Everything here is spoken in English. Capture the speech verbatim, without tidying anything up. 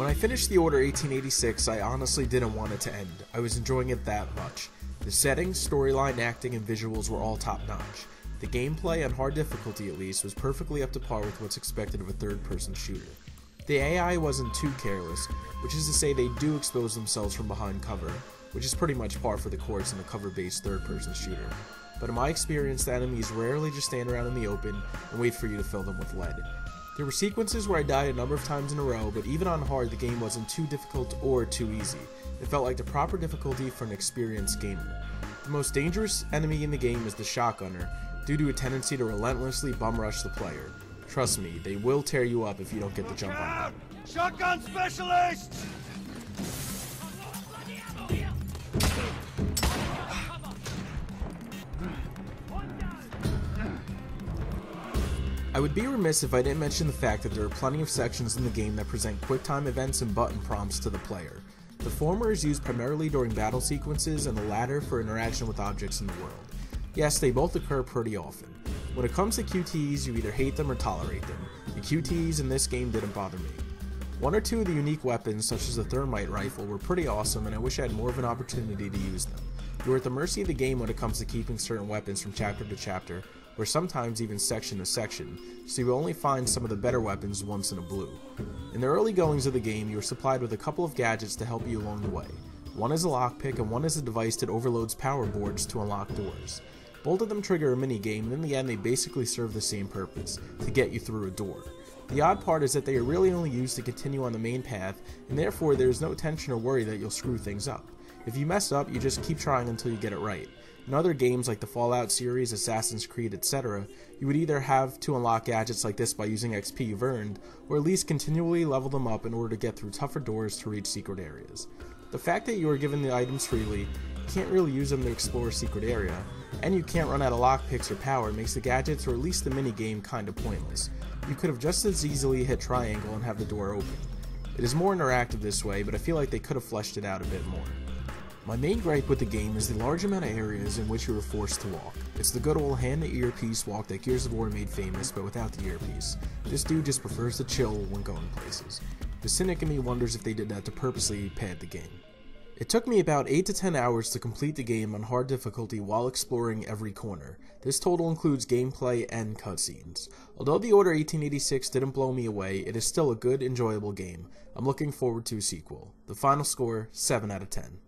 When I finished The Order eighteen eighty-six, I honestly didn't want it to end. I was enjoying it that much. The settings, storyline, acting, and visuals were all top-notch. The gameplay, on hard difficulty at least, was perfectly up to par with what's expected of a third-person shooter. The A I wasn't too careless, which is to say they do expose themselves from behind cover, which is pretty much par for the course in a cover-based third-person shooter. But in my experience, the enemies rarely just stand around in the open and wait for you to fill them with lead. There were sequences where I died a number of times in a row, but even on hard, the game wasn't too difficult or too easy. It felt like the proper difficulty for an experienced gamer. The most dangerous enemy in the game is the shotgunner, due to a tendency to relentlessly bum rush the player. Trust me, they will tear you up if you don't get the jump on them. Shotgun specialist! I would be remiss if I didn't mention the fact that there are plenty of sections in the game that present quick-time events and button prompts to the player. The former is used primarily during battle sequences and the latter for interaction with objects in the world. Yes, they both occur pretty often. When it comes to Q T Es, you either hate them or tolerate them. The Q T Es in this game didn't bother me. One or two of the unique weapons, such as the Thermite Rifle, were pretty awesome and I wish I had more of an opportunity to use them. You are at the mercy of the game when it comes to keeping certain weapons from chapter to chapter, or sometimes even section to section, so you only find some of the better weapons once in a blue. In the early goings of the game, you are supplied with a couple of gadgets to help you along the way. One is a lockpick and one is a device that overloads power boards to unlock doors. Both of them trigger a minigame, and in the end they basically serve the same purpose, to get you through a door. The odd part is that they are really only used to continue on the main path, and therefore there is no tension or worry that you'll screw things up. If you mess up, you just keep trying until you get it right. In other games like the Fallout series, Assassin's Creed, et cetera, you would either have to unlock gadgets like this by using X P you've earned, or at least continually level them up in order to get through tougher doors to reach secret areas. The fact that you are given the items freely, you can't really use them to explore a secret area, and you can't run out of lockpicks or power makes the gadgets or at least the minigame kinda pointless. You could have just as easily hit triangle and have the door open. It is more interactive this way, but I feel like they could have fleshed it out a bit more. My main gripe with the game is the large amount of areas in which you are forced to walk. It's the good old hand-to-earpiece walk that Gears of War made famous, but without the earpiece. This dude just prefers to chill when going places. The cynic in me wonders if they did that to purposely pad the game. It took me about eight to ten hours to complete the game on hard difficulty while exploring every corner. This total includes gameplay and cutscenes. Although The Order eighteen eighty-six didn't blow me away, it is still a good, enjoyable game. I'm looking forward to a sequel. The final score, seven out of ten.